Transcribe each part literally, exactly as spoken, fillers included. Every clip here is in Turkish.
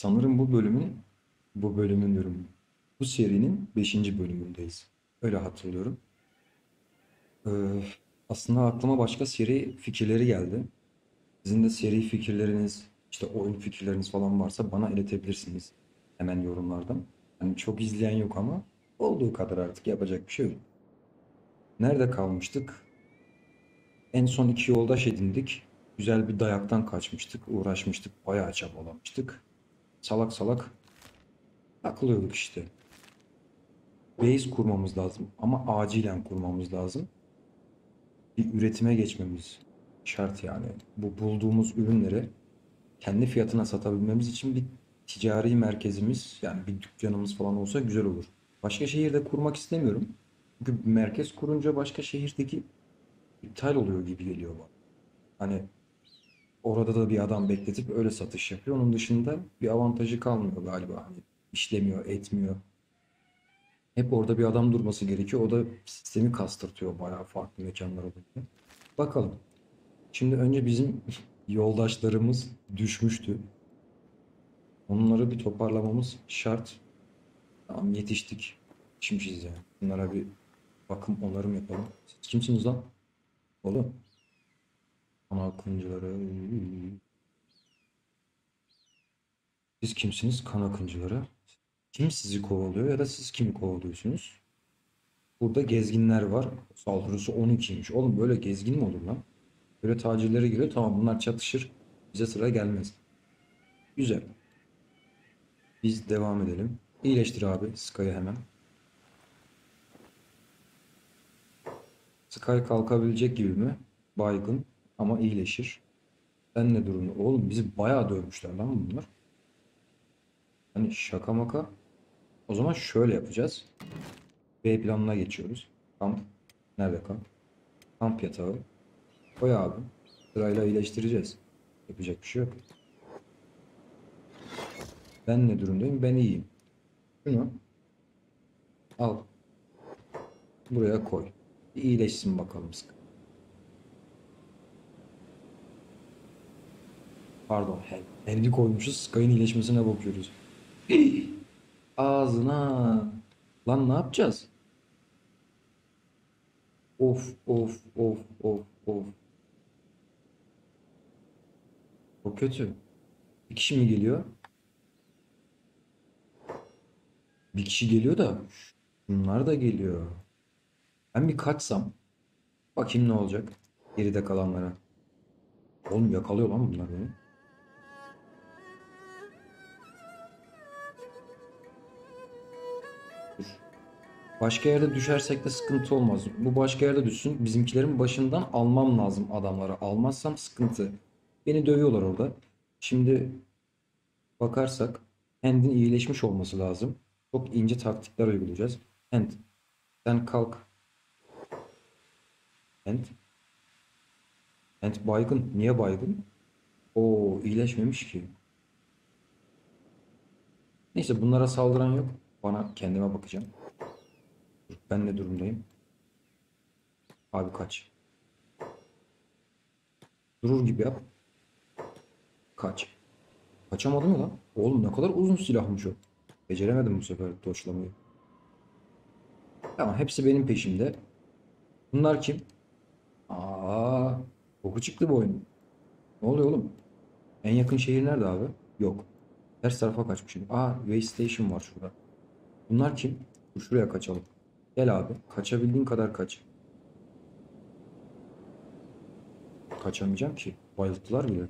Sanırım bu bölümün, bu bölümün diyorum, bu serinin beşinci bölümündeyiz. Öyle hatırlıyorum. Ee, aslında aklıma başka seri fikirleri geldi. Sizin de seri fikirleriniz, işte oyun fikirleriniz falan varsa bana iletebilirsiniz. Hemen yorumlardan. Yani çok izleyen yok ama olduğu kadar artık yapacak bir şey yok. Nerede kalmıştık? En son iki yoldaş edindik. Güzel bir dayaktan kaçmıştık, uğraşmıştık, bayağı çabalamıştık. Salak salak takılıyorduk işte. Base kurmamız lazım ama acilen kurmamız lazım. Bir üretime geçmemiz şart yani. Bu bulduğumuz ürünleri kendi fiyatına satabilmemiz için bir ticari merkezimiz, yani bir dükkanımız falan olsa güzel olur. Başka şehirde kurmak istemiyorum. Çünkü bir merkez kurunca başka şehirdeki iptal oluyor gibi geliyor bana. Hani orada da bir adam bekletip öyle satış yapıyor. Onun dışında bir avantajı kalmıyor galiba. Hani işlemiyor, etmiyor. Hep orada bir adam durması gerekiyor. O da sistemi kastırtıyor bayağı farklı mekanlara. Bakalım. Şimdi önce bizim yoldaşlarımız düşmüştü. Onları bir toparlamamız şart. Tamam, yetiştik. Şimşiz yani. Bunlara bir bakım onarım yapalım. Siz kimsiniz lan? Oğlum. Kanal akıncıları. Siz kimsiniz kan akıncıları? Kim sizi kovalıyor ya da siz kimi kovalıyorsunuz? Burada gezginler var. Saldırısı on ikiymiş. Oğlum böyle gezgin mi olur lan? Böyle tacirlere giriyor. Tamam, bunlar çatışır. Bize sıra gelmez. Güzel. Biz devam edelim. İyileştir abi Sky'ı hemen. Sky kalkabilecek gibi mi? Baygın ama iyileşir. Sen ne durumda? Oğlum bizi bayağı dövmüşler lan bunlar. Hani şaka maka. O zaman şöyle yapacağız. B planına geçiyoruz. Kamp. Nerede kamp? Kamp yatağı. Koy abi. Sırayla iyileştireceğiz. Yapacak bir şey yok. Ben ne durumdayım? Ben iyiyim. Şunu al. Buraya koy. Bir iyileşsin bakalım. Pardon. Henry koymuşuz. Sky'ın iyileşmesine bakıyoruz. Ağzına. Lan ne yapacağız? Of of of of of. Çok kötü. Bir kişi mi geliyor? Bir kişi geliyor da bunlar da geliyor. Ben bir kaçsam. Bakayım ne olacak geride kalanlara. Oğlum yakalıyor lan bunlar beni. Başka yerde düşersek de sıkıntı olmaz. Bu başka yerde düşsün. Bizimkilerin başından almam lazım adamları. Almazsam sıkıntı. Beni dövüyorlar orada. Şimdi bakarsak Hand'in iyileşmiş olması lazım. Çok ince taktikler uygulayacağız. Hand. Sen kalk. Hand. Hand baygın. Niye baygın? Oo, iyileşmemiş ki. Neyse bunlara saldıran yok. Bana kendime bakacağım. Ben ne durumdayım? Abi kaç. Durur gibi yap. Kaç. Kaçamadım ya lan. Oğlum ne kadar uzun silahmış o. Beceremedim bu sefer doçlamayı. Tamam, hepsi benim peşimde. Bunlar kim? Aa, boku çıktı bu oyun. Ne oluyor oğlum? En yakın şehir nerede abi? Yok. Ters tarafa kaçmışım. Aa, Way Station var şurada. Bunlar kim? Şuraya kaçalım. Gel abi. Kaçabildiğin kadar kaç. Kaçamayacağım ki. Bayılttılar bile.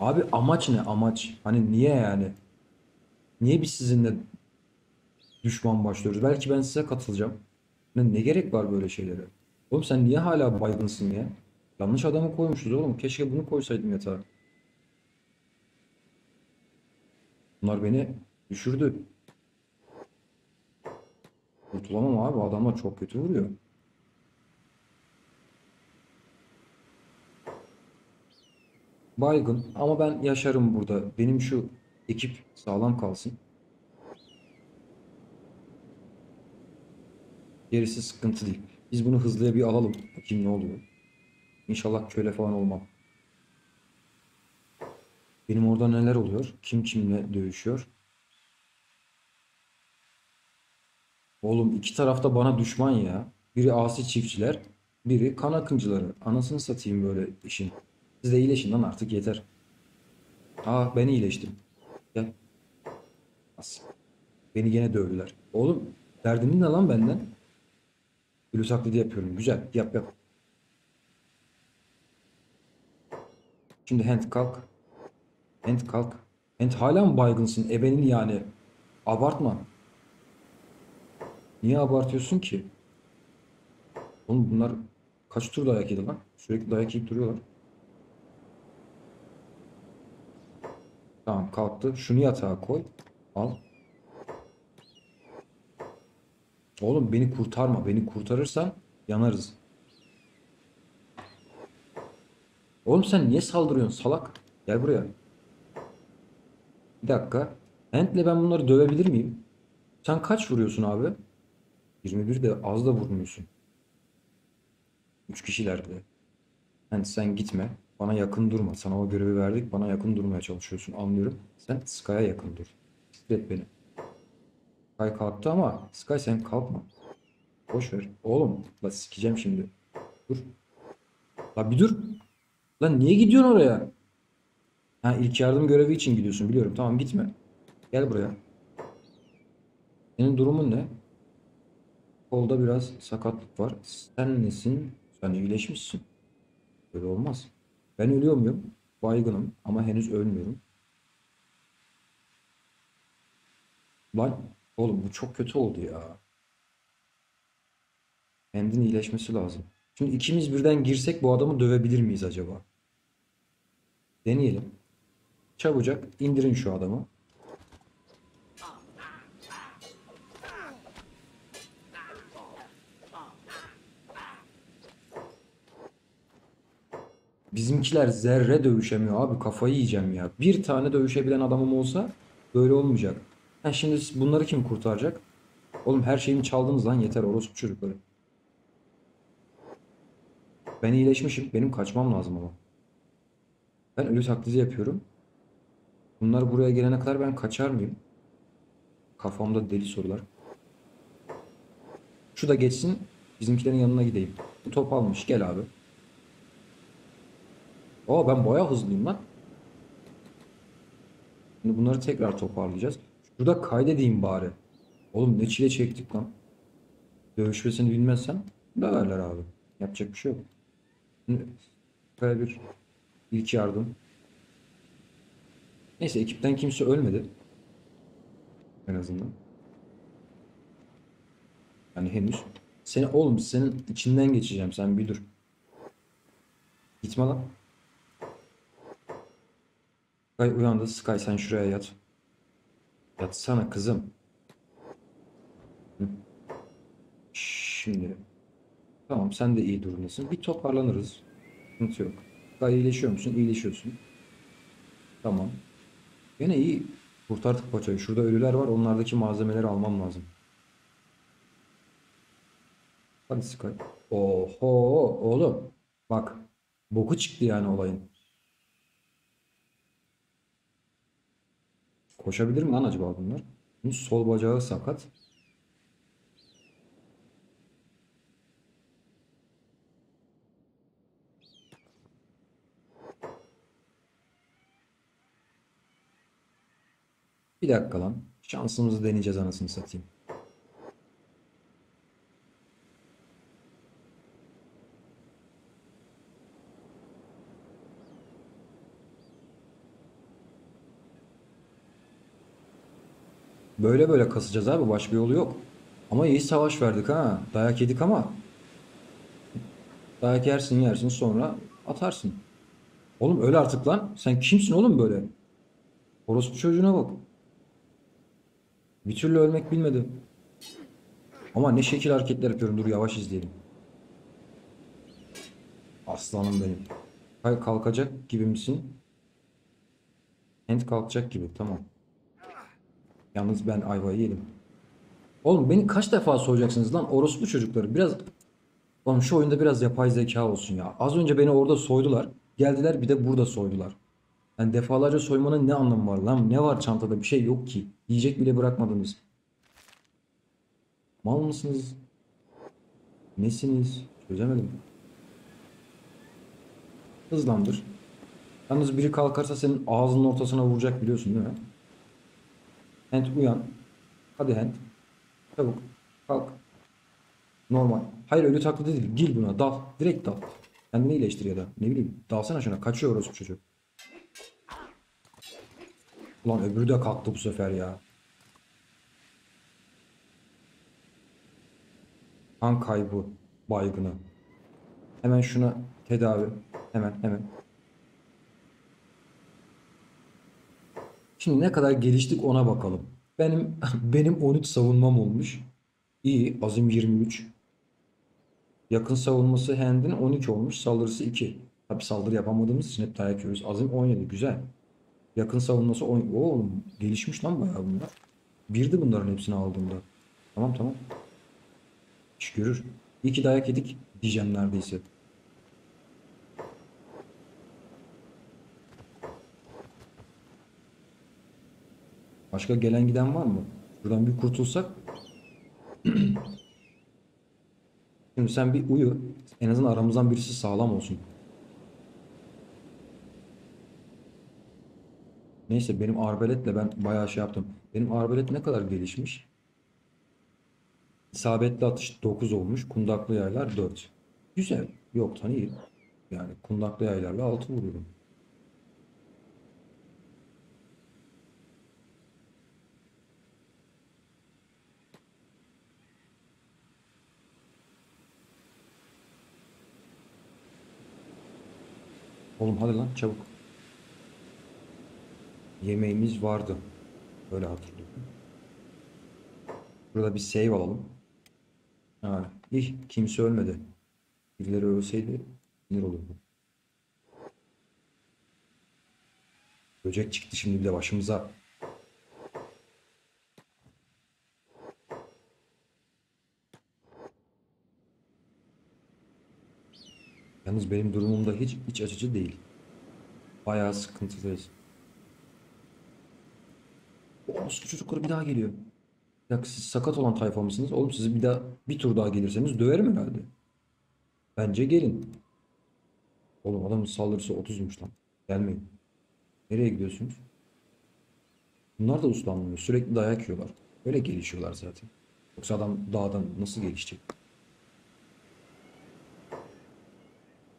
Abi amaç ne? Amaç. Hani niye yani? Niye biz sizinle düşman başlıyoruz? Belki ben size katılacağım. Ne, ne gerek var böyle şeylere? Oğlum sen niye hala baygınsın ya? Yanlış adamı koymuşuz oğlum. Keşke bunu koysaydım yatağa. Bunlar beni düşürdü. Kurtulamam abi. Adamlar çok kötü vuruyor. Baygın ama ben yaşarım burada. Benim şu ekip sağlam kalsın. Gerisi sıkıntı değil. Biz bunu hızlıya bir alalım. Bakayım ne oluyor. İnşallah köle falan olmam. Benim orada neler oluyor? Kim kimle dövüşüyor? Oğlum iki tarafta bana düşman ya. Biri asi çiftçiler, biri kan akıncıları. Anasını satayım böyle işin. Siz de iyileşin lan artık yeter. Aa ben iyileştim. Gel. As. Beni gene dövdüler. Oğlum derdin ne lan benden? Gülü taklidi yapıyorum. Güzel. Yap yap. Şimdi hand kalk. Hand kalk. Hand hala mı baygınsın? Ebenin yani. Abartma. Niye abartıyorsun ki? Oğlum bunlar kaç tur dayak yedi lan? Sürekli dayak yiyip duruyorlar. Tamam kalktı. Şunu yatağa koy. Al. Oğlum beni kurtarma. Beni kurtarırsan yanarız. Oğlum sen niye saldırıyorsun salak? Gel buraya. Bir dakika. Hand'le ben bunları dövebilir miyim? Sen kaç vuruyorsun abi? yirmi bir de az da vurmuyorsun. üç kişilerde. Hand sen gitme. Bana yakın durma. Sana o görevi verdik. Bana yakın durmaya çalışıyorsun. Anlıyorum. Sen Sky'a yakın dur. Siklet beni. Sky kalktı ama Sky sen kalkma. Boş ver. Oğlum. La sikeceğim şimdi. Dur. La bir dur. Lan niye gidiyorsun oraya? Ha ilk yardım görevi için gidiyorsun biliyorum. Tamam gitme. Gel buraya. Senin durumun ne? Kolda biraz sakatlık var. Sen nesin? Sen iyileşmişsin. Öyle olmaz. Ben ölüyor muyum? Baygınım ama henüz ölmüyorum. Lan oğlum bu çok kötü oldu ya. Kendinin iyileşmesi lazım. Şimdi ikimiz birden girsek bu adamı dövebilir miyiz acaba? Deneyelim. Çabucak indirin şu adamı. Bizimkiler zerre dövüşemiyor abi. Kafayı yiyeceğim ya. Bir tane dövüşebilen adamım olsa böyle olmayacak. Ha şimdi bunları kim kurtaracak? Oğlum her şeyimi çaldınız lan yeter orospu çocukları. Ben iyileşmişim. Benim kaçmam lazım ama. Ben ölü taklidi yapıyorum. Bunlar buraya gelene kadar ben kaçar mıyım? Kafamda deli sorular. Şu da geçsin. Bizimkilerin yanına gideyim. Bu top almış. Gel abi. Aa ben bayağı hızlıyım lan. Şimdi bunları tekrar toparlayacağız. Şurada kaydedeyim bari. Oğlum ne çile çektik lan. Dövüşmesini bilmezsen döverler abi. Yapacak bir şey yok. Şimdi böyle bir ilk yardım. Neyse ekipten kimse ölmedi. En azından. Yani henüz. Seni oğlum senin içinden geçeceğim. Sen bir dur. Gitme lan. Sky uyandı. Sky sen şuraya yat. Yatsana kızım. Hı. Şimdi. Tamam sen de iyi durumdasın. Bir toparlanırız. Sıkıntı yok. Sky iyileşiyor musun? İyileşiyorsun. Tamam. Yine iyi. Kurtardık paçayı. Şurada ölüler var. Onlardaki malzemeleri almam lazım. Hadi Sky. Oho oğlum. Bak. Boku çıktı yani olayın. Koşabilir mi lan acaba bunlar? Bunun sol bacağı sakat. Bir dakika lan. Şansımızı deneyeceğiz anasını satayım. Böyle böyle kasacağız abi. Başka yolu yok. Ama iyi savaş verdik ha. Dayak yedik ama. Dayak yersin yersin sonra atarsın. Oğlum öl artık lan. Sen kimsin oğlum böyle? Orospu çocuğuna bak. Bir türlü ölmek bilmedi. Ama ne şekil hareketler yapıyorum. Dur yavaş izleyelim. Aslanım benim. Hay kalkacak gibi misin? Hand kalkacak gibi. Tamam. Yalnız ben ayvayı yedim. Oğlum beni kaç defa soracaksınız lan orospu çocukları. Biraz Oğlum şu oyunda biraz yapay zeka olsun ya. Az önce beni orada soydular. Geldiler bir de burada soydular. Yani defalarca soymanın ne anlamı var lan? Ne var çantada? Bir şey yok ki. Yiyecek bile bırakmadınız. Mal mısınız? Nesiniz? Çözemedim. Hızlandır. Yalnız biri kalkarsa senin ağzının ortasına vuracak, biliyorsun değil mi? Hent uyan. Hadi Hent. Çabuk. Kalk. Normal. Hayır öyle taklit değil. Gil buna. Dal. Direkt dal. Kendini iyileştir ya da. Ne bileyim. Dalsana şuna. Kaçıyor orası çocuk. Ulan öbürü de kalktı bu sefer ya. Kan kaybı baygını. Hemen şuna tedavi. Hemen hemen. Şimdi ne kadar geliştik ona bakalım. Benim benim on üç savunmam olmuş. İyi. Azim yirmi üç. Yakın savunması Hand'in on üç olmuş. Saldırısı iki. Tabi saldırı yapamadığımız için hep dayak yiyoruz. Azim on yedi. Güzel. Yakın savunması on... Oo, oğlum gelişmiş lan bayağı bunlar. Birdi bunların hepsini aldığımda. Tamam tamam. İş görür. İyi ki dayak yedik diyeceğim neredeyse. Başka gelen giden var mı? Buradan bir kurtulsak. Şimdi sen bir uyu. En azından aramızdan birisi sağlam olsun. Neyse benim arbeletle ben bayağı şey yaptım. Benim arbelet ne kadar gelişmiş? İsabetli atış dokuz olmuş. Kundaklı yaylar dört. Güzel. Yok hani iyi. Yani kundaklı yaylarla altı vuruyorum. Oğlum hadi lan çabuk. Yemeğimiz vardı. Öyle hatırlıyorum. Burada bir save alalım. Ha, ih kimse ölmedi. Birileri ölseydi sinir olurdu. Böcek çıktı şimdi bir de başımıza. Yalnız benim durumumda hiç iç açıcı değil. Bayağı sıkıntılıyız. O çocuklar bir daha geliyor. Ya siz sakat olan tayfa mısınız? Oğlum sizi bir daha bir tur daha gelirseniz döverim herhalde. Bence gelin. Oğlum adamın saldırısı otuzmuş lan. Gelmeyin. Nereye gidiyorsunuz? Bunlar da uslanmıyor. Sürekli dayak yiyorlar. Öyle gelişiyorlar zaten. Yoksa adam dağdan nasıl gelişecek?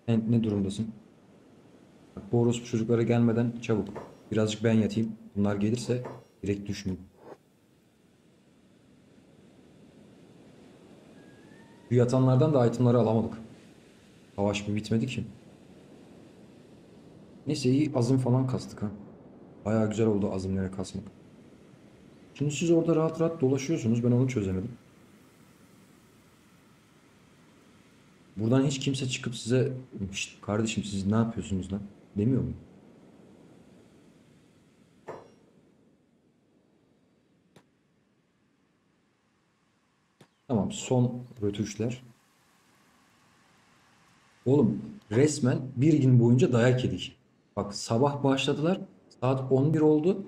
Sen ne durumdasın? Bak, bu orospu çocuklara gelmeden çabuk. Birazcık ben yatayım. Bunlar gelirse direkt düşmeyin. Bu yatanlardan da itemları alamadık. Savaş mı bitmedi ki? Neyse iyi azim falan kastık ha. Bayağı güzel oldu azimlere kasmak. Şimdi siz orada rahat rahat dolaşıyorsunuz. Ben onu çözemedim. Buradan hiç kimse çıkıp size "Şşt, kardeşim siz ne yapıyorsunuz lan?" demiyor mu? Tamam son rötuşlar. Oğlum resmen bir gün boyunca dayak yedik. Bak sabah başladılar. Saat on bir oldu.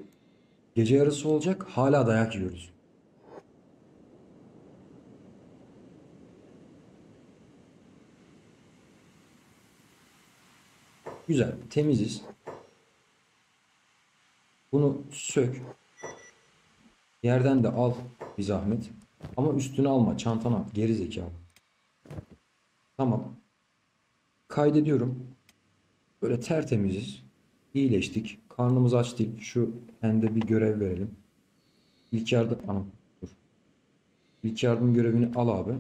Gece yarısı olacak. Hala dayak yiyoruz. Güzel. Temiziz. Bunu sök. Yerden de al bir zahmet. Ama üstüne alma. Çantana at. Geri zekalı. Tamam. Kaydediyorum. Böyle tertemiziz. İyileştik. Karnımız aç değil. Şu hende bir görev verelim. İlk yardım... Anam dur. İlk yardım görevini al abi.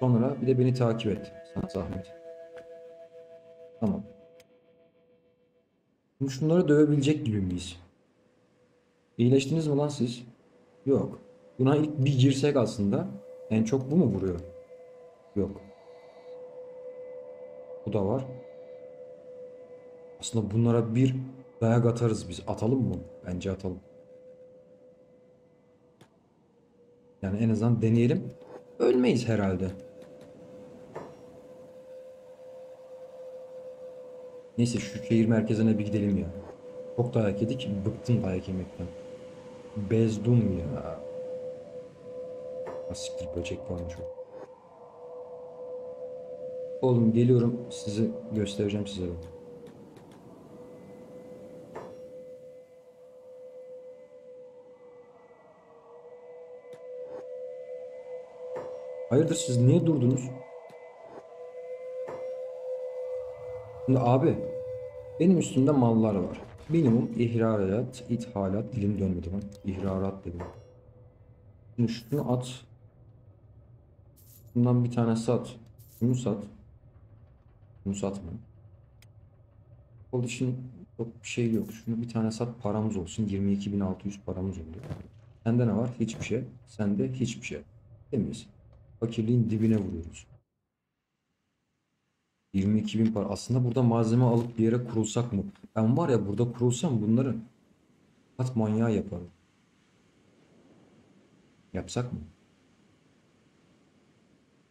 Sonra bir de beni takip et. Sana zahmet. Tamam. Şimdi şunları dövebilecek gibi miyiz? İyileştiniz mi lan siz? Yok. Buna ilk bir girsek aslında. En çok bu mu vuruyor? Yok. Bu da var. Aslında bunlara bir dayak atarız biz. Atalım mı? Bence atalım. Yani en azından deneyelim. Ölmeyiz herhalde. Neyse şu şehir merkezine bir gidelim ya. Çok dayak yedik. Bıktım dayak yemekten. Bezdum ya. Asiktir, böcek varmış o. Oğlum geliyorum. Sizi göstereceğim size. Hayırdır, siz niye durdunuz? Şimdi abi, benim üstümde mallar var. Minimum ihracat, ithalat, dilim dönmedi lan. İhrarat dedim. Şimdi şunu at. Bundan bir tane sat. Bunu sat. Bunu satma. Oldu şimdi, çok bir şey yok. Şunu bir tane sat, paramız olsun. yirmi iki bin altı yüz paramız oluyor. Sende ne var? Hiçbir şey. Sende hiçbir şey. Değil miyiz? Fakirliğin dibine vuruyoruz. yirmi iki bin para. Aslında burada malzeme alıp bir yere kurulsak mı? Ben var ya, burada kurulsam bunları kat manyağı yaparım. Yapsak mı?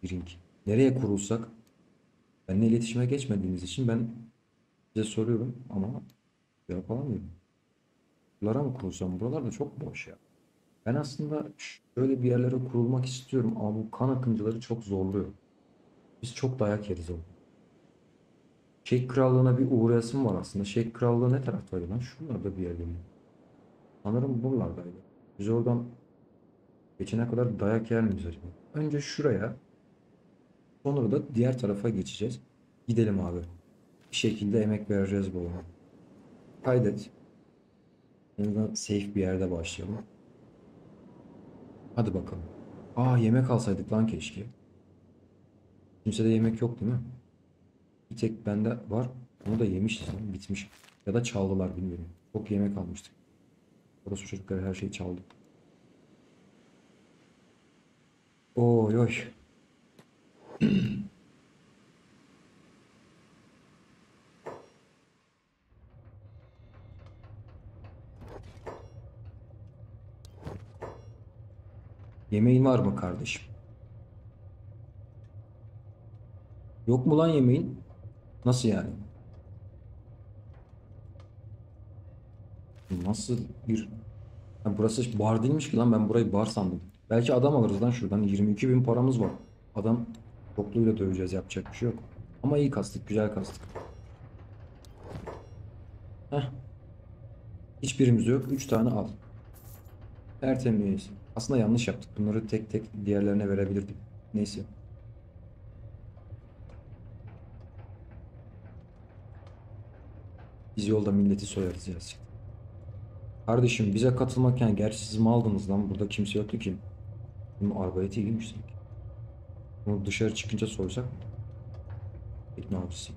Birinci. Nereye kurulsak? Benimle iletişime geçmediğiniz için ben size soruyorum ama yapamıyorum. Buralara mı kurulsam? Buralar da çok boş ya. Ben aslında şöyle bir yerlere kurulmak istiyorum ama bu kan akıncıları çok zorluyor. Biz çok dayak yeriz oğlum. Şeyh Krallığı'na bir uğrayasım var aslında. Şeyh Krallığı ne taraftaydı lan? Şunlarda bir yerde mi? Sanırım buralardaydı. Biz oradan geçene kadar dayak yer miyiz acaba? Önce şuraya, sonra da diğer tarafa geçeceğiz. Gidelim abi. Bir şekilde emek vereceğiz bu oyuna. Kaydet. Buradan safe bir yerde başlayalım. Hadi bakalım. Aa, yemek alsaydık lan keşke. Kimsede yemek yok değil mi? Bir tek bende var. Onu da yemişiz. Bitmiş. Ya da çaldılar, bilmiyorum. Çok yemek almıştık. Orası çocukları her şeyi çaldı. Oy oy. Yemeğin var mı kardeşim? Yok mu lan yemeğin? Nasıl yani? Nasıl bir... Yani burası bar değilmiş ki lan, ben burayı bar sandım. Belki adam alırız lan şuradan. yirmi iki bin paramız var. Adam topluyla döveceğiz, yapacak bir şey yok. Ama iyi kastık, güzel kastık. Heh. Hiçbirimiz yok. üç tane al. Tertemiz. Aslında yanlış yaptık. Bunları tek tek diğerlerine verebilirdik. Neyse. Biz yolda milleti soyarız ya. Kardeşim bize katılmak yani, gerçi siz mi aldınız lan? Burada kimse yoktu ki. Bunun arbaleti iyiymiş sanki. Bunu dışarı çıkınca soysak mı? İkna avcısı.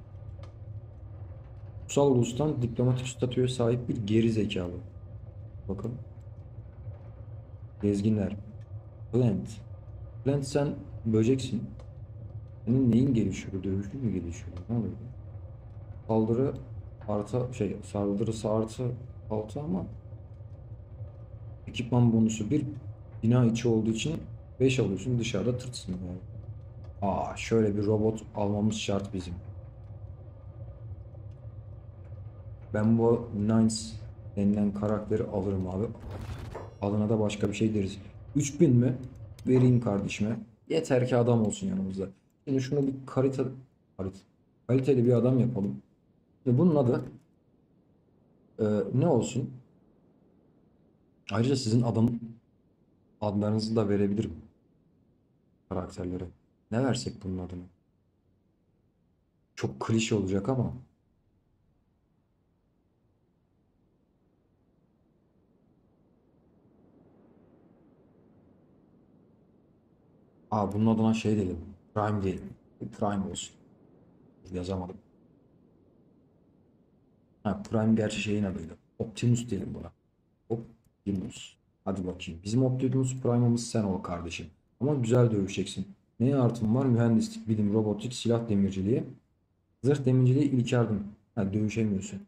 Kutsal ulustan diplomatik statüye sahip bir geri zekalı. Bakın. Gezginler. Plant. Plant, sen böceksin. Senin neyin gelişiyor? Dövüşlü mü gelişiyor? Ne oluyor? Saldırı artı şey, saldırısı artı altı ama ekipman bonusu bir, bina içi olduğu için beş alıyorsun, dışarıda tırtsın yani. Aa, şöyle bir robot almamız şart bizim. Ben bu Nines denilen karakteri alırım abi. Alına da başka bir şey deriz. üç bin mi? Vereyim kardeşime. Yeter ki adam olsun yanımızda. Şimdi şunu bir kalite, kalite, kaliteli bir adam yapalım. Şimdi bunun adı e, ne olsun? Ayrıca sizin adam adlarınızı da verebilirim. Karakterlere. Ne versek bunun adını? Çok klişe olacak ama. Aa, bunun adına şey diyelim. Prime diyelim. Prime olsun. Yazamadım. Ha, Prime gerçi şeyin adıydı. Optimus diyelim buna. Optimus. Hadi bakayım. Bizim Optimus Prime'ımız sen ol kardeşim. Ama güzel dövüşeceksin. Neye artım var? Mühendislik, bilim, robotik, silah demirciliği, zırh demirciliği, ilk yardım. Ha, dövüşemiyorsun.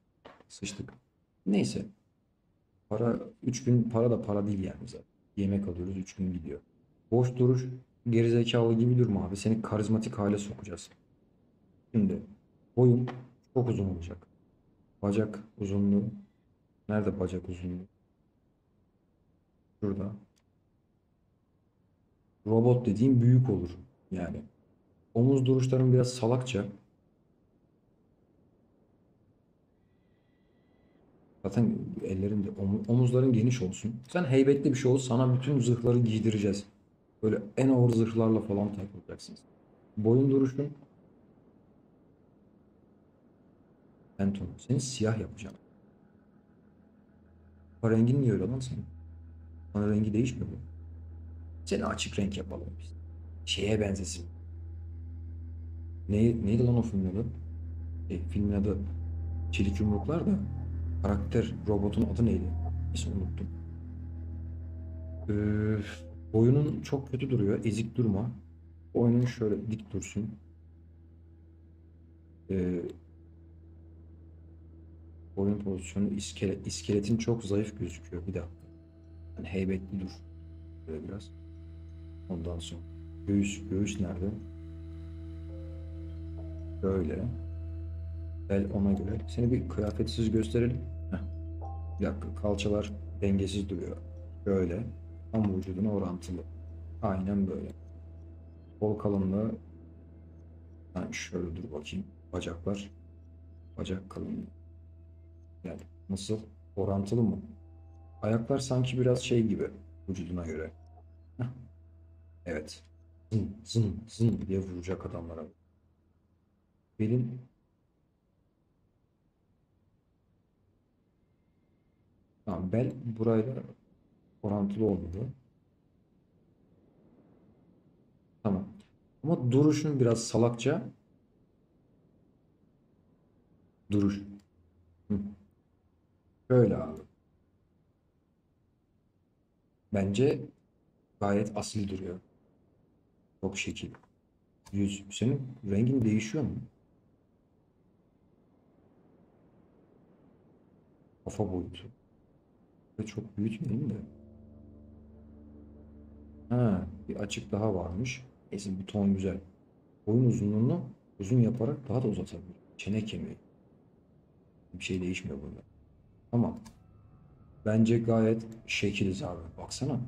Sıçtık. Neyse. Para üç bin, para da para değil yani zaten. Yemek alıyoruz, üç gün gidiyor. Boş duruş, gerizekalı gibi durma abi. Seni karizmatik hale sokacağız. Şimdi boyun çok uzun olacak. Bacak uzunluğu. Nerede bacak uzunluğu? Şurada. Robot dediğim büyük olur. Yani omuz duruşların biraz salakça. Zaten ellerinde omuzların geniş olsun. Sen heybetli bir şey ol. Sana bütün zırhları giydireceğiz. Böyle en ağır zırhlarla falan takılacaksınız. Boyun duruşun. Pantolon. Seni siyah yapacağım. Ama rengin niye öyle lan senin? Sana rengi değişmiyor mu? Seni açık renk yapalım biz. Şeye benzesin. Ne, neydi lan o filmin adı? E, filmin adı Çelik Yumruklar da. Karakter robotun adı neydi? Hiç unuttum. Ee, boyunun çok kötü duruyor. Ezik durma. Boynun şöyle dik dursun. Ee, boyun pozisyonu iskelet. İskeletin çok zayıf gözüküyor. Bir dakika. Yani heybetli dur. Böyle biraz. Ondan sonra. Göğüs. Göğüs nerede? Böyle. El ona göre. Seni bir kıyafetsiz gösterelim. Heh. Bir dakika. Kalçalar dengesiz duruyor. Böyle. Tam vücuduna orantılı. Aynen böyle. Kol kalınlığı. Yani şöyle dur bakayım. Bacaklar. Bacak kalınlığı. Yani nasıl? Orantılı mı? Ayaklar sanki biraz şey gibi. Vücuduna göre. Heh. Evet. Zın zın zın diye vuracak adamlara. Belin. Tamam, bel burayla orantılı olmalı. Tamam. Ama duruşun biraz salakça. Duruş. Hı. Şöyle abi. Bence gayet asil duruyor. Çok şekil. Yüz. Senin rengin değişiyor mu? Kafa boyutu. Ve çok büyütmeyeyim de. Ha, bir açık daha varmış. Neyse bu ton güzel. Boyun uzunluğunu uzun yaparak daha da uzatabilir. Çene kemiği. Bir şey değişmiyor burada. Tamam. Bence gayet şekiliz abi. Baksana.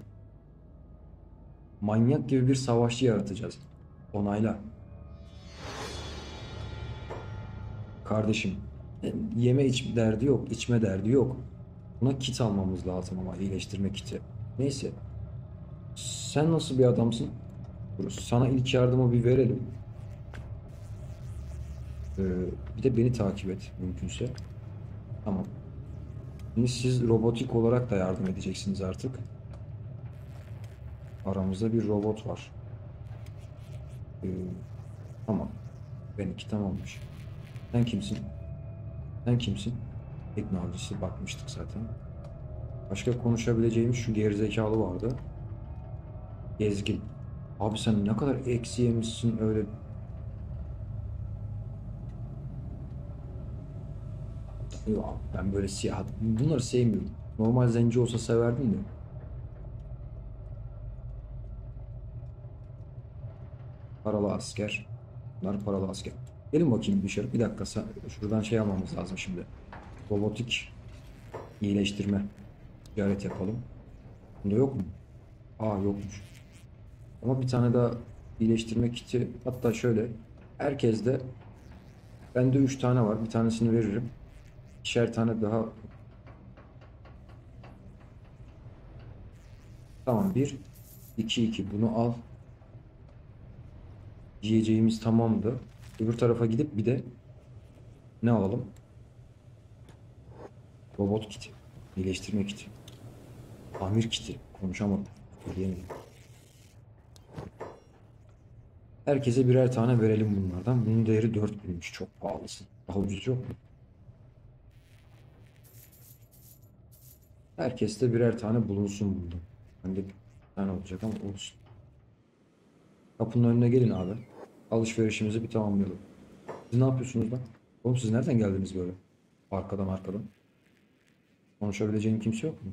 Manyak gibi bir savaşçı yaratacağız. Onayla. Kardeşim. Yeme içme derdi yok. İçme derdi yok. Buna kit almamız lazım ama iyileştirme kiti. Neyse. Sen nasıl bir adamsın? Sana ilk yardımı bir verelim. Ee, bir de beni takip et mümkünse. Tamam. Şimdi siz robotik olarak da yardım edeceksiniz artık. Aramızda bir robot var. Ee, tamam. Benimki tamammış. Sen kimsin? Sen kimsin? Teknolojisi bakmıştık zaten. Başka konuşabileceğim şu gerizekalı vardı. Gezgin. Abi sen ne kadar eksi yemişsin öyle. Yok ben böyle siyah. Bunları sevmiyorum. Normal zenci olsa severdim de. Paralı asker. Bunlar paralı asker. Gelin bakayım dışarı. Bir dakika şuradan şey almamız lazım şimdi. Robotik iyileştirme ticaret yapalım. Bunda yok mu? Aa yokmuş. Ama bir tane daha iyileştirme kiti. Hatta şöyle. Herkeste bende üç tane var. Bir tanesini veririm. İkişer tane daha. Tamam bir. iki iki. Bunu al. Yiyeceğimiz tamamdı. Öbür tarafa gidip bir de ne alalım? Robot kiti, iyileştirme kiti, amir kiti, konuşamadım, diyemedim. Herkese birer tane verelim bunlardan. Bunun değeri dört binmiş, çok pahalısı. Daha ucuz yok mu? Herkeste birer tane bulunsun bundan. Bende bir tane olacak ama olsun. Kapının önüne gelin abi. Alışverişimizi bir tamamlayalım. Siz ne yapıyorsunuz lan? Oğlum siz nereden geldiniz böyle? Arkadan arkadan. Konuşabileceğin kimse yok mu?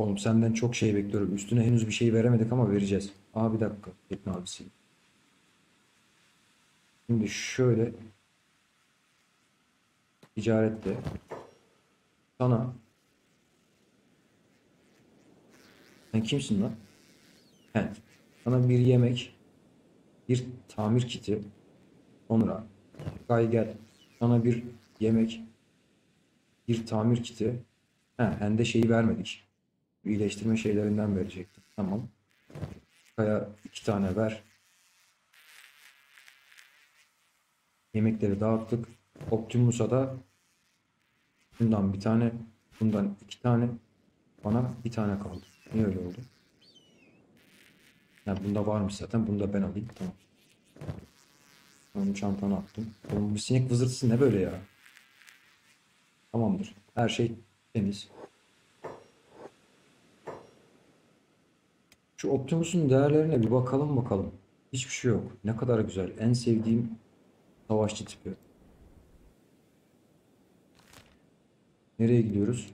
Oğlum senden çok şey bekliyorum. Üstüne henüz bir şey veremedik ama vereceğiz. Aa bir dakika. Tekne abisi. Şimdi şöyle. Ticarette. Sana. Sen kimsin lan? He. Sana bir yemek. Bir tamir kiti. Onura. Kay gel. Sana bir yemek. Bir tamir kiti. He. Hem de şeyi vermedik. İyileştirme şeylerinden verecektim. Tamam. Kaya iki tane ver. Yemekleri dağıttık. Optimus'a da bundan bir tane, bundan iki tane, bana bir tane kaldı. Niye öyle oldu? Yani bunda varmış zaten. Bunda ben alayım. Tamam. Onu çantana attım. Oğlum, bir sinek vızırtısı ne böyle ya? Tamamdır. Her şey temiz. Şu Optimus'un değerlerine bir bakalım bakalım. Hiçbir şey yok. Ne kadar güzel. En sevdiğim savaşçı tipi. Nereye gidiyoruz?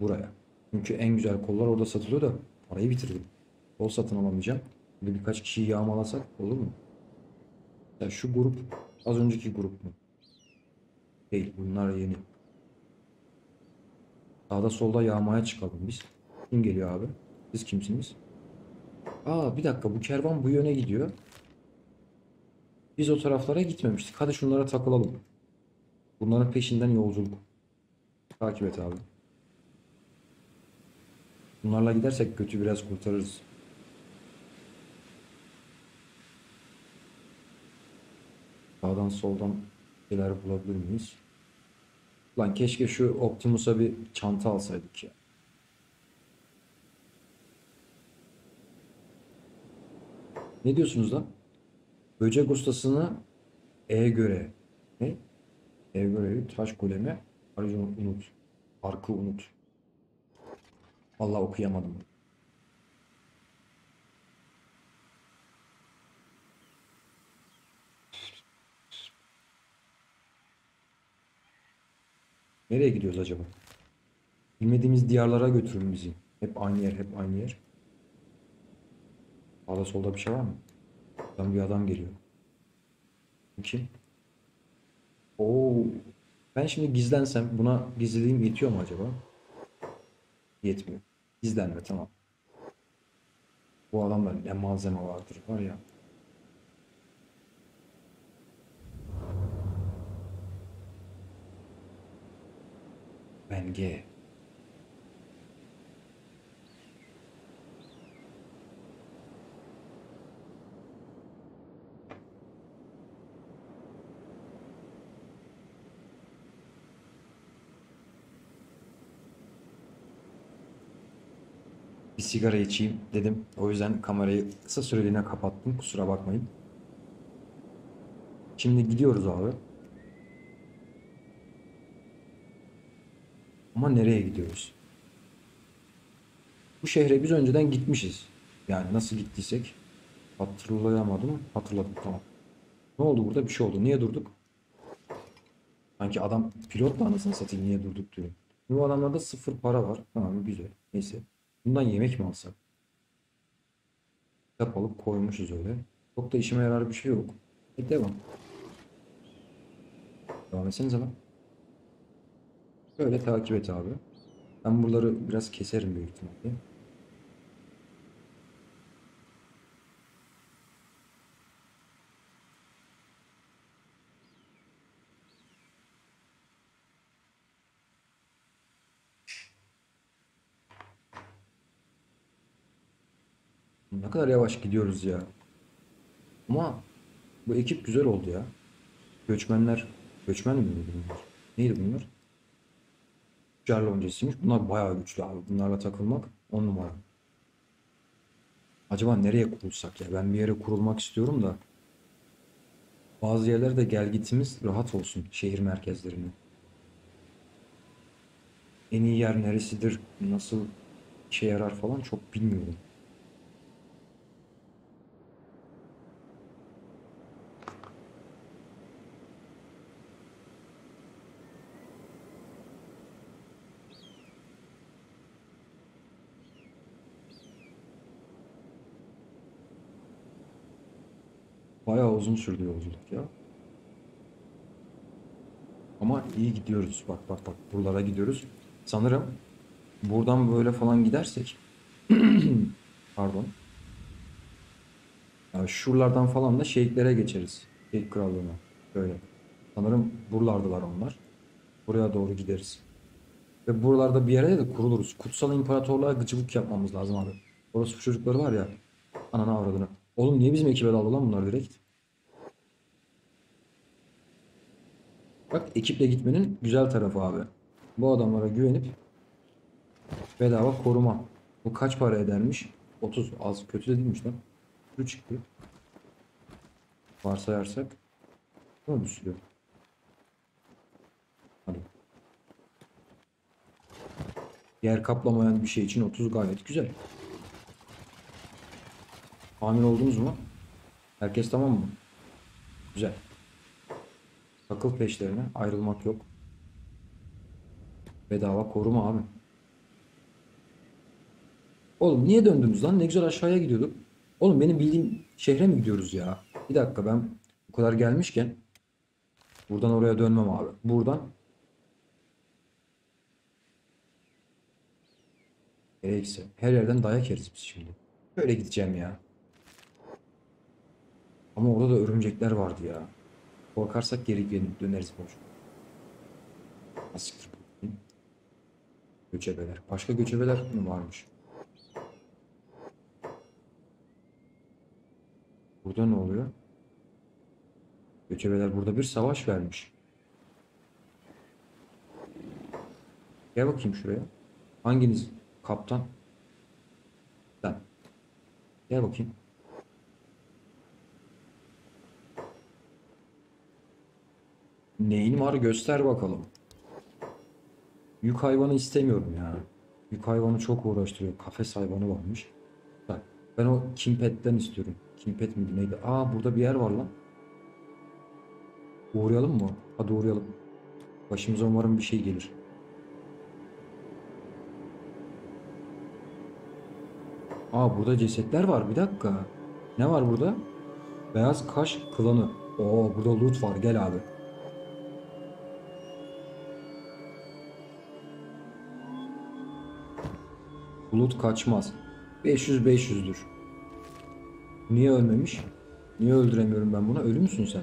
Buraya. Çünkü en güzel kollar orada satılıyor da parayı bitirdim. Kol satın alamayacağım. Böyle birkaç kişiyi yağmalasak olur mu? Ya şu grup az önceki grup mu? Değil. Bunlar yeni. Sağda solda yağmaya çıkalım biz. Kim geliyor abi? Siz kimsiniz? Aa bir dakika, bu kervan bu yöne gidiyor. Biz o taraflara gitmemiştik. Hadi şunlara takılalım. Bunların peşinden yolculuk. Takip et abi. Bunlarla gidersek götü biraz kurtarırız. Sağdan soldan şeyler bulabilir miyiz? Lan keşke şu Optimus'a bir çanta alsaydık ya. Ne diyorsunuz lan? Böcek ustasını E göre. Ne? E göre taş golemi. Aracı unut. Arkı unut. Vallahi okuyamadım. Nereye gidiyoruz acaba? Bilmediğimiz diyarlara götürün bizi. Hep aynı yer, hep aynı yer. Sağda solda bir şey var mı? Buradan bir adam geliyor. Kim? Oo. Ben şimdi gizlensem buna gizliliğim yetiyor mu acaba? Yetmiyor. Gizlenme, tamam. Bu adamda ne malzeme vardır var ya. Ben G. Bir sigara içeyim dedim. O yüzden kamerayı kısa süreliğine kapattım. Kusura bakmayın. Şimdi gidiyoruz abi. Ama nereye gidiyoruz? Bu şehre biz önceden gitmişiz. Yani nasıl gittiysek hatırlayamadım. Hatırladım, tamam. Ne oldu burada? Bir şey oldu. Niye durduk? Sanki adam pilotla anasını satayım niye durduk diyor. Bu adamlarda sıfır para var. Tamam, güzel. Neyse. Bundan yemek mi alsak? Kitap alıp koymuşuz öyle. Çok da işime yarar bir şey yok. E devam. Devam etsenize lan. Böyle takip et abi. Ben buraları biraz keserim büyük ihtimalle. Ne kadar yavaş gidiyoruz ya. Ama bu ekip güzel oldu ya. Göçmenler, göçmen miydi bunlar? Neydi bunlar? Tüccar loncasıymış. Bunlar bayağı güçlü abi. Bunlarla takılmak on numara. Acaba nereye kurulsak ya? Ben bir yere kurulmak istiyorum da. Bazı yerlerde gel gitimiz rahat olsun. Şehir merkezlerine. En iyi yer neresidir? Nasıl işe yarar falan çok bilmiyorum. Bayağı uzun sürdü yolculuk ya. Ama iyi gidiyoruz. Bak bak bak. Buralara gidiyoruz. Sanırım buradan böyle falan gidersek pardon. Yani şuralardan falan da şeyhlere geçeriz. Şeyh krallığına. Böyle. Sanırım buralardalar onlar. Buraya doğru gideriz. Ve buralarda bir yere de kuruluruz. Kutsal İmparatorluğa gıcıvık yapmamız lazım abi. Orası bu çocukları var ya. Ananı avradını. Oğlum niye bizim ekibe daldı lan bunlar direkt? Bak ekiple gitmenin güzel tarafı abi. Bu adamlara güvenip bedava koruma. Bu kaç para edermiş? otuz. Az kötü de değilmiş lan. Şu çıktı. Varsayarsak. Ne bir sürü. Hadi. Yer kaplamayan bir şey için otuz gayet güzel. Hamile oldunuz mu? Herkes tamam mı? Güzel. Takıl peşlerine, ayrılmak yok. Bedava koruma abi. Oğlum niye döndünüz lan? Ne güzel aşağıya gidiyorduk. Oğlum benim bildiğim şehre mi gidiyoruz ya? Bir dakika, ben bu kadar gelmişken buradan oraya dönmem abi. Buradan gerekse her yerden dayak yeriz biz şimdi. Böyle gideceğim ya. Ama orada da örümcekler vardı ya. Korkarsak geri döneriz boş. Nasıl ki? Göçebeler. Başka göçebeler mi varmış? Burada ne oluyor? Göçebeler burada bir savaş vermiş. Gel bakayım şuraya. Hanginiz? Kaptan. Ben. Gel bakayım. Neyin var göster bakalım. Yük hayvanı istemiyorum ya. Yük hayvanı çok uğraştırıyor. Kafes hayvanı varmış. Bak ben o Kimpet'ten istiyorum. Kimpet miydi neydi? Aa burada bir yer var lan. Uğrayalım mı? Hadi uğrayalım. Başımıza umarım bir şey gelir. Aa burada cesetler var. Bir dakika. Ne var burada? Beyaz Kaş Klanı. Oo burada loot var. Gel abi. Loot kaçmaz. beş yüz beş yüzdür. Niye ölmemiş? Niye öldüremiyorum ben buna? Ölü müsün sen?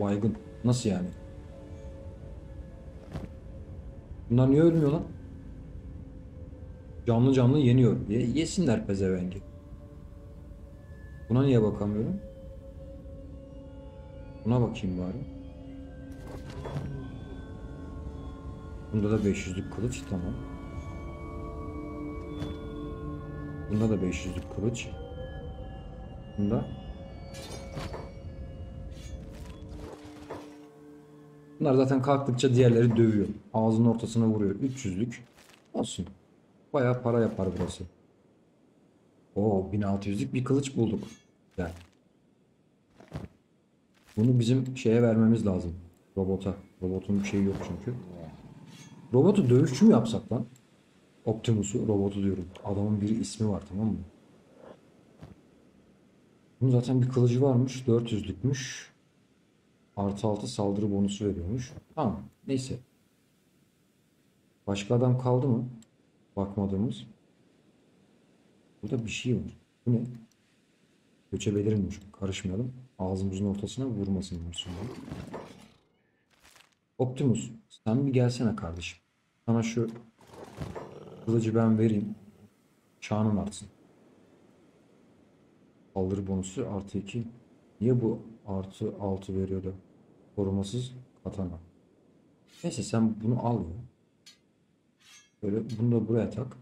Baygın. Nasıl yani? Bunlar niye ölmüyor lan? Canlı canlı yeniyor. Ye yesinler pezevengi. Buna niye bakamıyorum? Buna bakayım bari. Bunda da beş yüzlük kılıç. Tamam. Bunda da beş yüzlük kılıç. Bunda. Bunlar zaten kalktıkça diğerleri dövüyor. Ağzının ortasına vuruyor. üç yüzlük. Olsun. Bayağı para yapar burası. Oo bin altı yüzlük bir kılıç bulduk. Güzel. Bunu bizim şeye vermemiz lazım. Robota. Robotun bir şeyi yok çünkü. Robotu dövüşçü mü yapsak lan? Optimus'u, robotu diyorum. Adamın bir ismi var, tamam mı? Bunun zaten bir kılıcı varmış. dört yüzlükmüş. artı altı saldırı bonusu veriyormuş. Tamam. Neyse. Başka adam kaldı mı? Bakmadığımız. Burada bir şey var. Bu ne? Göçebelerimmiş. Karışmayalım. Ağzımızın ortasına vurmasınlar sonra. Optimus. Sen bir gelsene kardeşim. Sana şu kılıcı ben vereyim. Şanın artsın. Saldırı bonusu artı iki. Niye bu artı altı veriyordu? Korumasız katana. Neyse sen bunu al ya. Böyle bunu da buraya tak.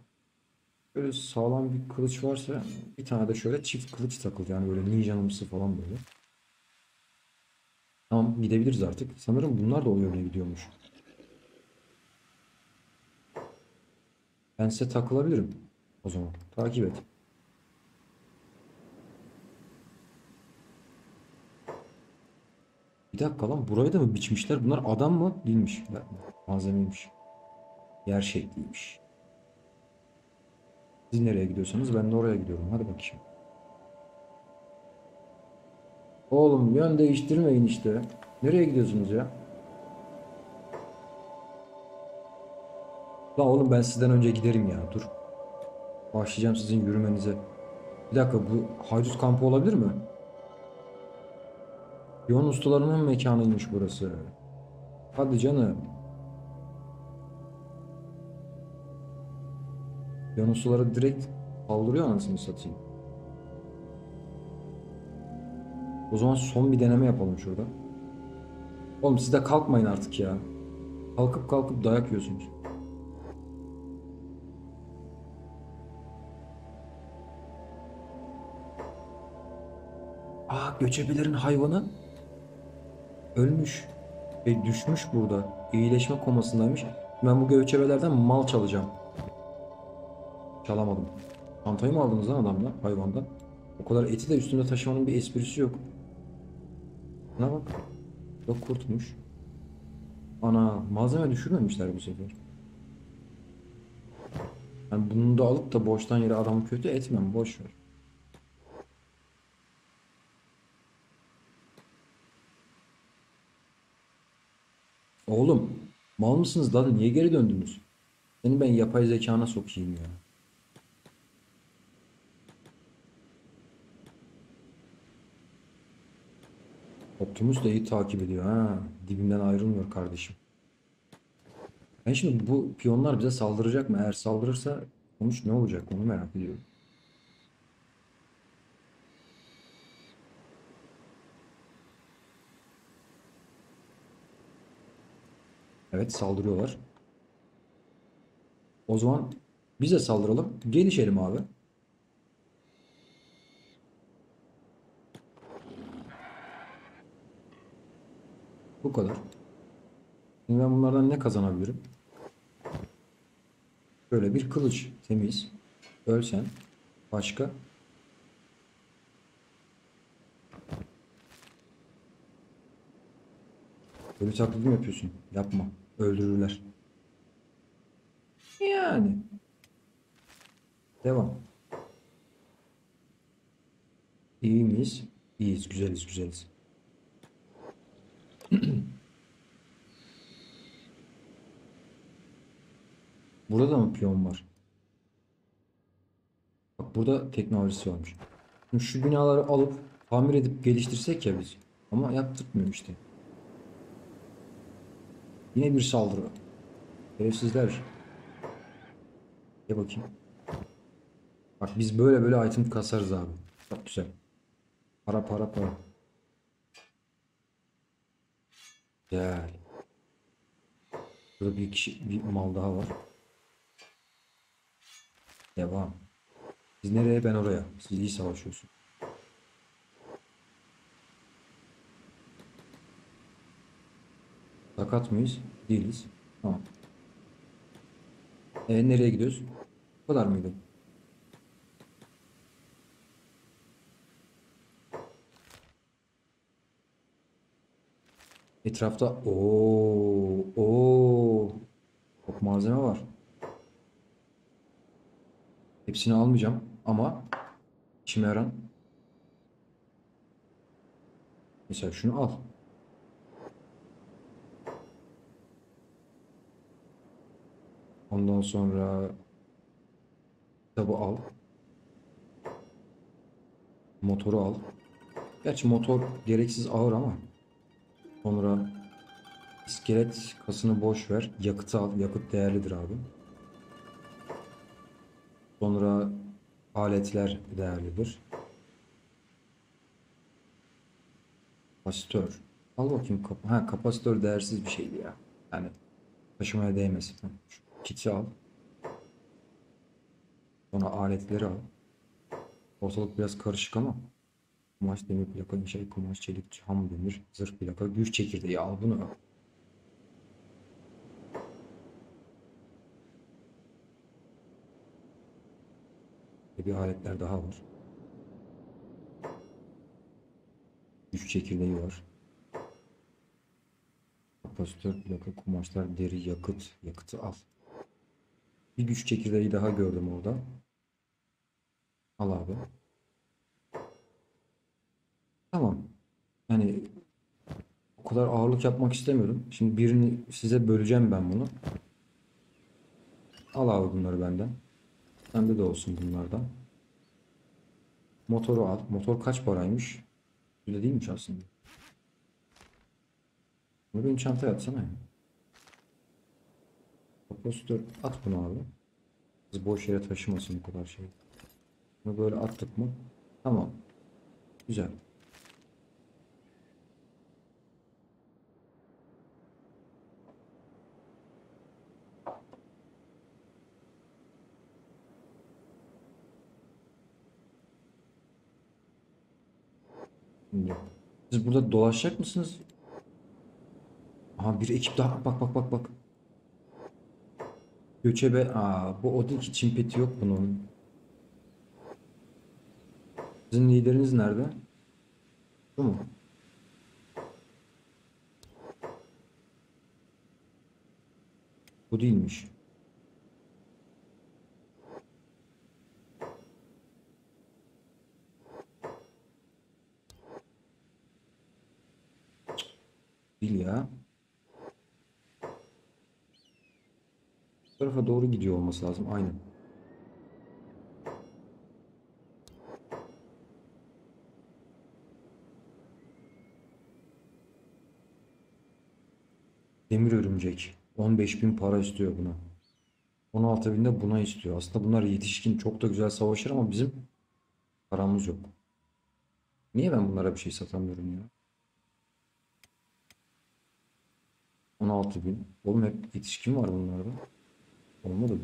Böyle sağlam bir kılıç varsa bir tane de şöyle çift kılıç takıl. Yani böyle ninjanımsı falan böyle. Tamam gidebiliriz artık. Sanırım bunlar da o yöne gidiyormuş. Ben size takılabilirim. O zaman takip et. Bir dakika lan, burayı da mı biçmişler? Bunlar adam mı? Değilmiş. Malzemeymiş. Yer şekliymiş. Siz nereye gidiyorsanız ben de oraya gidiyorum. Hadi bakayım. O Oğlum yön değiştirmeyin işte. Nereye gidiyorsunuz ya? La oğlum ben sizden önce giderim ya. Dur. Başlayacağım sizin yürümenize. Bir dakika, bu haydut kampı olabilir mi? Piyon ustalarının mekanıymış burası. Hadi canım. Piyon ustaları direkt kaldırıyor anasını satayım. O zaman son bir deneme yapalım şurada. Oğlum siz de kalkmayın artık ya. Kalkıp kalkıp dayak yiyorsunuz. Aa, göçebelerin hayvanı ölmüş ve düşmüş burada. İyileşme komasındaymış. Ben bu göçebelerden mal çalacağım. Çalamadım. Çantayı mı aldınız lan adamla, hayvandan? O kadar eti de üstünde taşımanın bir esprisi yok. Buna bak. Yok, kurtmuş. Ana, malzeme düşürmemişler bu sefer. Yani bunu da alıp da boştan yere adamı kötü etmem. Boş ver. Oğlum mal mısınız da niye geri döndünüz? Seni ben yapay zekana sokayım ya. Optimus da iyi takip ediyor ha. Dibimden ayrılmıyor kardeşim. Ben şimdi bu piyonlar bize saldıracak mı? Eğer saldırırsa sonuç ne olacak onu merak ediyorum. Evet, saldırıyorlar. O zaman bize saldıralım. Gelişelim abi. Bu kadar. Şimdi ben bunlardan ne kazanabilirim? Böyle bir kılıç, temiz. Ölsen. Başka. Böyle taklidi mi yapıyorsun? Yapma. Öldürürler. Yani. Devam. İyi miyiz? İyiyiz. Güzeliz. Güzeliz. Burada da mı piyon var? Bak, burada teknolojisi varmış. Şimdi şu binaları alıp tamir edip geliştirsek ya biz. Ama yaptırmıyor işte. Yine bir saldırı. Evsizler. Gel bakayım. Bak biz böyle böyle item kasarız abi. Çok güzel. Para para para. Gel. Burada bir kişi, bir mal daha var. Devam. Siz nereye, ben oraya. Siz iyi savaşıyorsun. Sakat mıyız? Değiliz. Tamam. E, nereye gidiyoruz? Bu kadar mıydı? Etrafta ooo ooo çok malzeme var. Hepsini almayacağım ama işime yaran. Mesela şunu al. Ondan sonra kitabı al. Motoru al. Gerçi motor gereksiz ağır ama. Sonra iskelet kasını boş ver. Yakıtı al. Yakıt değerlidir abi. Sonra aletler değerlidir. Kapasitör. Al bakayım. Ha, kapasitör değersiz bir şeydi ya. Yani taşımaya değmesin. Kiti al. Sonra aletleri al. Ortalık biraz karışık ama. Kumaş, demir plaka, inşaat, kumaş, çelik, ham demir, zırh plaka, güç çekirdeği al, bunu al. Bir aletler daha var. Güç çekirdeği var. Kapasitör plaka, kumaşlar, deri, yakıt. Yakıtı al. Bir güç çekirdeği daha gördüm orada. Al abi. Tamam. kadar ağırlık yapmak istemiyorum. Şimdi birini size böleceğim ben bunu. Al abi bunları benden. Sende de olsun bunlardan. Motoru al. Motor kaç paraymış? Öyle değilmiş aslında. Bunu benim çantaya atsana. Kompostör at bunu abi. Biz boş yere taşımasın bu kadar şey. Bunu böyle attık mı? Tamam. Güzel. Siz burada dolaşacak mısınız? Aha bir ekip daha, bak bak bak bak. Göçebe, aa bu o değil ki, çimpeti yok bunun. Sizin lideriniz nerede? Bu mu? Bu değilmiş. Değil ya. Bu tarafa doğru gidiyor olması lazım. Aynen. Demir örümcek. on beş bin para istiyor buna. on altı bin de buna istiyor. Aslında bunlar yetişkin. Çok da güzel savaşır ama bizim paramız yok. Niye ben bunlara bir şey satamıyorum ya? on altı bin. Oğlum hep yetişkin var bunlarda. Olmadı mı?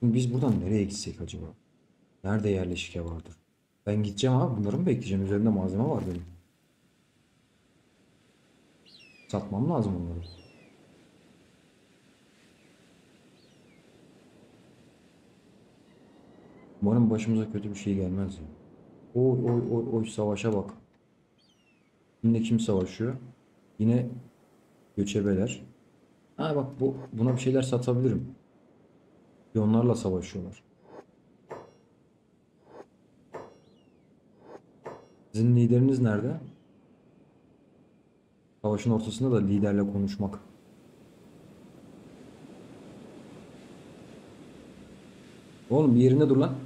Şimdi biz buradan nereye gitsek acaba? Nerede yerleşike vardır? Ben gideceğim abi. Bunları mı bekleyeceğim? Üzerinde malzeme var benim. Satmam lazım bunları. Umarım başımıza kötü bir şey gelmez ya. Oy oy oy oy, savaşa bak. Şimdi kim savaşıyor? Yine göçebeler. Ha bak bu, buna bir şeyler satabilirim. Onlarla savaşıyorlar. Sizin lideriniz nerede? Savaşın ortasında da liderle konuşmak. Oğlum bir yerinde dur lan.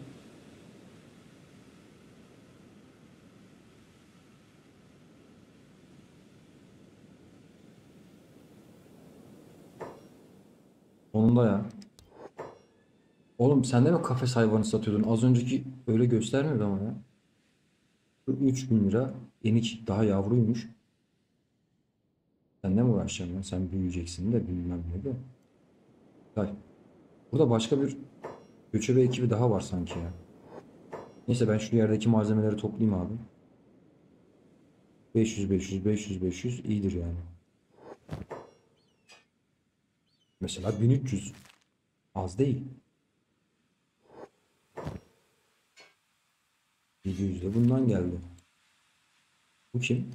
Sonunda ya. Oğlum sen de mi kafes hayvanı satıyordun? Az önceki öyle göstermiyordu ama ya. üç bin lira. Enik daha yavruymuş. Sen ne mi uğraşacaksın ya? Sen büyüyeceksin de bilmem ne de. Hayır. Burada başka bir göçebe ekibi daha var sanki ya. Neyse ben şu yerdeki malzemeleri toplayayım abi. beş yüz beş yüz beş yüz beş yüz iyidir yani. Mesela bin üç yüz. Az değil. yedi yüz de bundan geldi. Bu kim?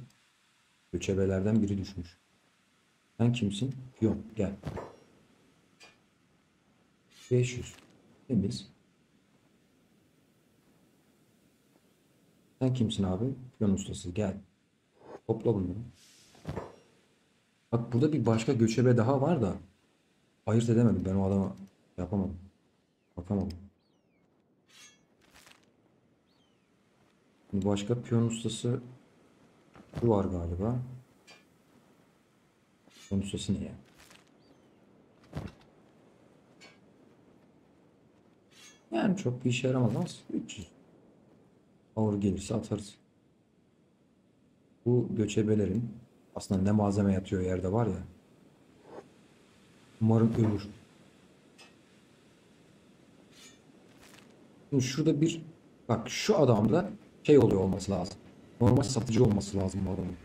Göçebelerden biri düşmüş. Sen kimsin? Yok gel. beş yüz. Temiz. Sen kimsin abi? Piyon ustası gel. Topla bunları. Bak burada bir başka göçebe daha var da. Ayırt edemedim. Ben o adama yapamadım. Bakamadım. Başka piyon ustası bu var galiba. Piyon ustası ne ya? Yani çok bir işe yaramaz. üç yüz. Ağır gelirse atarız. Bu göçebelerin aslında ne malzeme yatıyor yerde var ya. Umarım ölür. Şimdi şurada bir bak şu adamda şey oluyor olması lazım. Normal satıcı olması lazım bu adamın.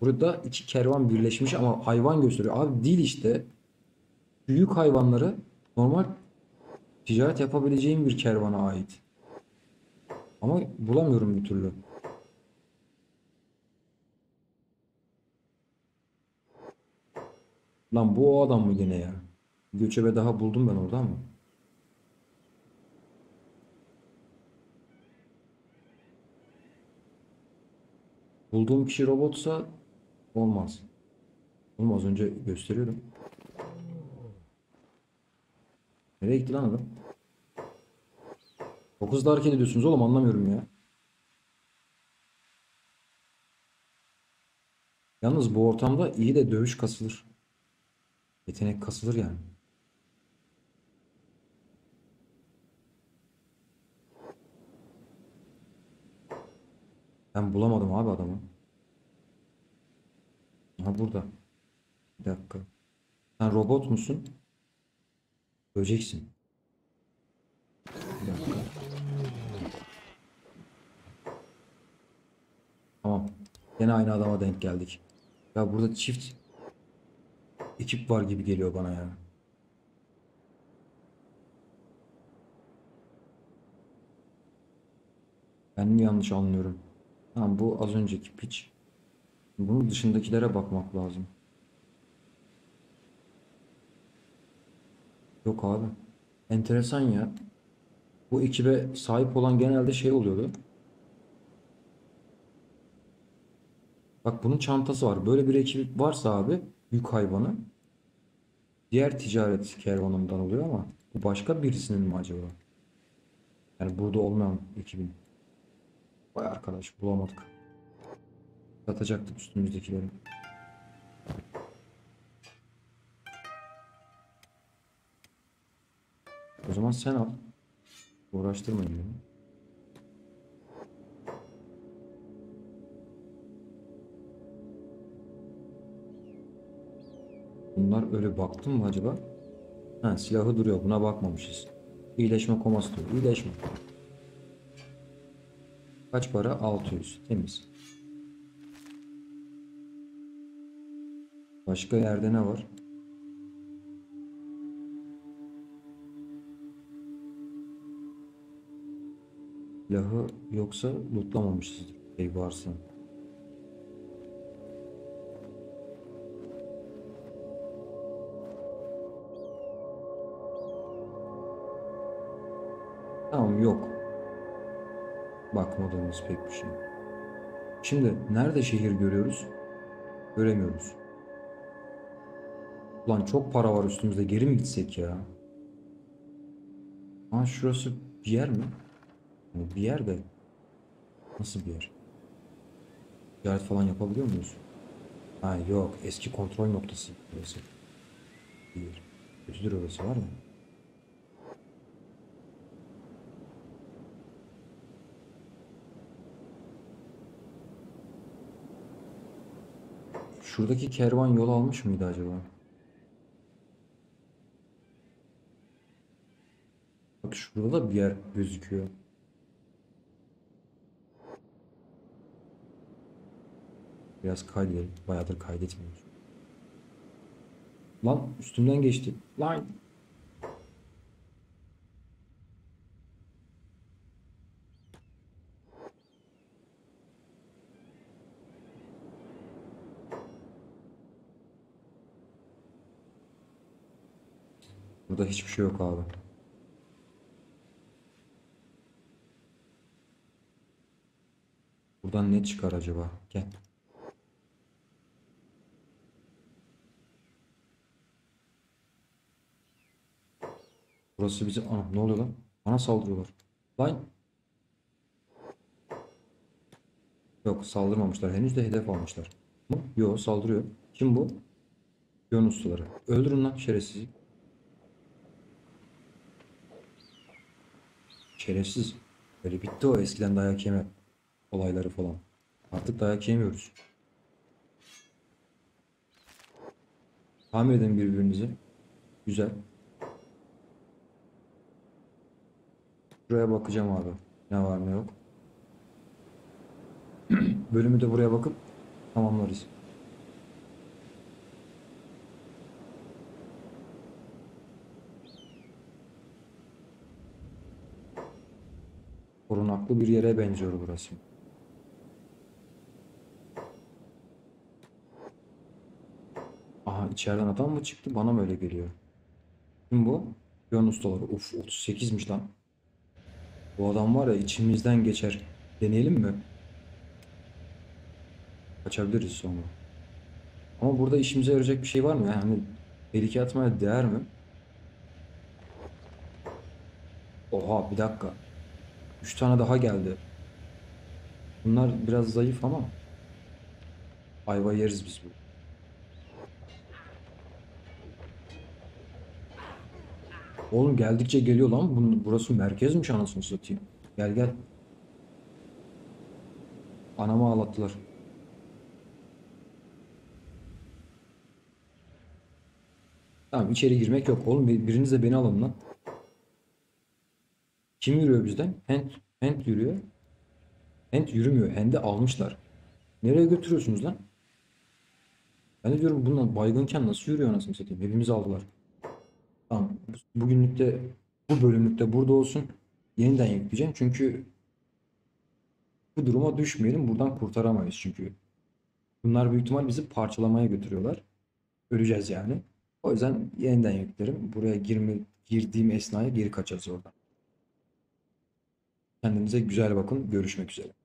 Burada iki kervan birleşmiş ama hayvan gösteriyor. Abi değil işte. Büyük hayvanları normal ticaret yapabileceğim bir kervana ait. Ama bulamıyorum bir türlü. Lan bu o adam mı gene ya? Göçebe daha buldum ben oradan mı? Bulduğum kişi robotsa olmaz. Oğlum az önce gösteriyordum. Nereye gitti lan adam? Çok hızlı hareket ediyorsunuz oğlum, anlamıyorum ya. Yalnız bu ortamda iyi de dövüş kasılır. Yetenek kasılır yani. Ben bulamadım abi adamı. Ha burada. Bir dakika. Sen robot musun? Öleceksin. Bir dakika. Tamam. Yine aynı adama denk geldik. Ya burada çift ekip var gibi geliyor bana ya. Ben mi yanlış anlıyorum? Tamam, bu az önceki piç. Bunun dışındakilere bakmak lazım. Yok abi. Enteresan ya. Bu ekibe sahip olan genelde şey oluyordu. Bak bunun çantası var. Böyle bir ekip varsa abi, yük hayvanı diğer ticaret kervanından oluyor ama bu başka birisinin mi acaba? Yani burada olmayan ekibin. Vay arkadaş, bulamadık. Satacaktık üstümüzdekileri. O zaman sen al. Uğraştırmayın beni. Bunlar öyle, baktın mı acaba? Ha, silahı duruyor. Buna bakmamışız. İyileşme koması diyor. İyileşme. Kaç para? altı yüz. Temiz. Başka yerde ne var? Silahı yoksa lootlamamışızdır. Şey varsa. Tamam, yok. Bakmadığımız pek bir şey. Şimdi nerede şehir görüyoruz? Göremiyoruz. Ulan çok para var üstümüzde, geri mi gitsek ya? Aa, şurası bir yer mi? Yani bir yer de nasıl bir yer? Ticaret falan yapabiliyor muyuz? Ha yok, eski kontrol noktası burası. Bir özür orası var mı? Şuradaki kervan yol almış mıydı acaba? Bak şurada da bir yer gözüküyor. Biraz kaydedelim. Bayağıdır kaydetmiyoruz. Lan üstümden geçti. Lan. Burada hiçbir şey yok abi. Buradan ne çıkar acaba? Gel. Burası bizi... Ana ne oluyor lan? Bana saldırıyorlar. Lan! Yok, saldırmamışlar. Henüz de hedef almışlar. Yok, saldırıyor. Kim bu? Yön ustaları. Öldürün lan şerefsizi. Şerefsiz. Böyle bitti o eskiden dayak yeme olayları falan. Artık dayak yemiyoruz. Tamir edin birbirinizi. Güzel. Buraya bakacağım abi. Ne var ne yok. Bölümü de buraya bakıp tamamlarız. Korunaklı bir yere benziyor burası. Aha, içeriden adam mı çıktı? Bana mı öyle geliyor? Kim bu? Yön ustaları. Of, otuz sekizmiş lan. Bu adam var ya, içimizden geçer. Deneyelim mi? Kaçabiliriz sonra. Ama burada işimize yarayacak bir şey var mı? Yani tehlike atmaya değer mi? Oha, bir dakika. Üç tane daha geldi. Bunlar biraz zayıf ama ayva yeriz biz bu. Oğlum geldikçe geliyor lan. Burası merkezmiş anasını satayım. Gel gel. Anamı ağlattılar. Tamam, içeri girmek yok oğlum. Biriniz de beni alın lan. Kim yürüyor bizden? Hand, hand yürüyor. Hand yürümüyor. Hand'i almışlar. Nereye götürüyorsunuz lan? Ben de diyorum bundan baygınken nasıl yürüyor anasını satayım. Hepimizi aldılar. Tamam. Bugünlükte, bu bölümlükte burada olsun. Yeniden yükleyeceğim çünkü bu duruma düşmeyelim. Buradan kurtaramayız çünkü. Bunlar büyük ihtimal bizi parçalamaya götürüyorlar. Öleceğiz yani. O yüzden yeniden yüklerim. Buraya girme, girdiğim esnaya geri kaçacağız oradan. Kendinize güzel bakın. Görüşmek üzere.